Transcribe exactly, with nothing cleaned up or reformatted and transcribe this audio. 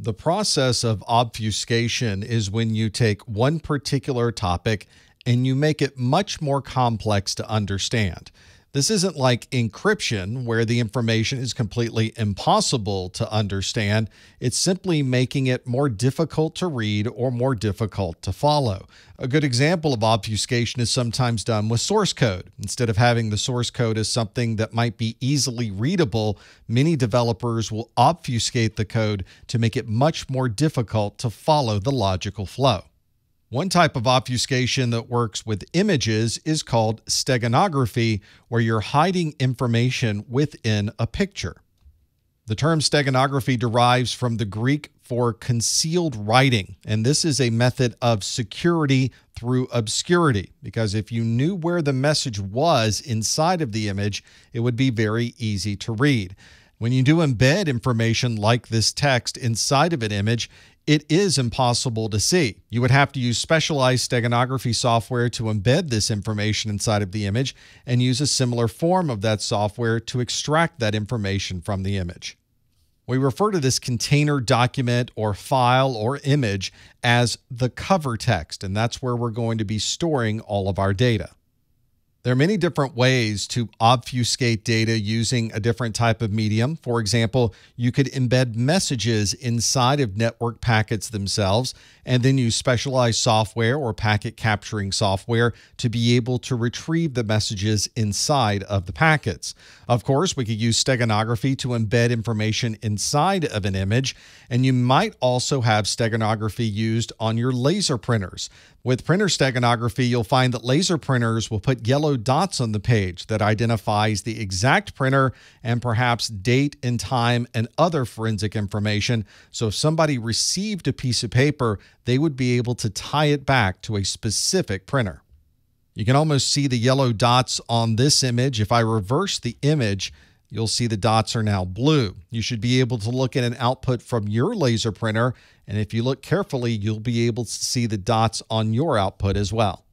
The process of obfuscation is when you take one particular topic and you make it much more complex to understand. This isn't like encryption, where the information is completely impossible to understand. It's simply making it more difficult to read or more difficult to follow. A good example of obfuscation is sometimes done with source code. Instead of having the source code as something that might be easily readable, many developers will obfuscate the code to make it much more difficult to follow the logical flow. One type of obfuscation that works with images is called steganography, where you're hiding information within a picture. The term steganography derives from the Greek for concealed writing, and this is a method of security through obscurity, because if you knew where the message was inside of the image, it would be very easy to read. When you do embed information like this text inside of an image, it is impossible to see. You would have to use specialized steganography software to embed this information inside of the image and use a similar form of that software to extract that information from the image. We refer to this container document or file or image as the cover text, and that's where we're going to be storing all of our data. There are many different ways to obfuscate data using a different type of medium. For example, you could embed messages inside of network packets themselves and then use specialized software or packet capturing software to be able to retrieve the messages inside of the packets. Of course, we could use steganography to embed information inside of an image, and you might also have steganography used on your laser printers. With printer steganography, you'll find that laser printers will put yellow dots on the page that identifies the exact printer and perhaps date and time and other forensic information. So if somebody received a piece of paper, they would be able to tie it back to a specific printer. You can almost see the yellow dots on this image. If I reverse the image, you'll see the dots are now blue. You should be able to look at an output from your laser printer, and if you look carefully, you'll be able to see the dots on your output as well.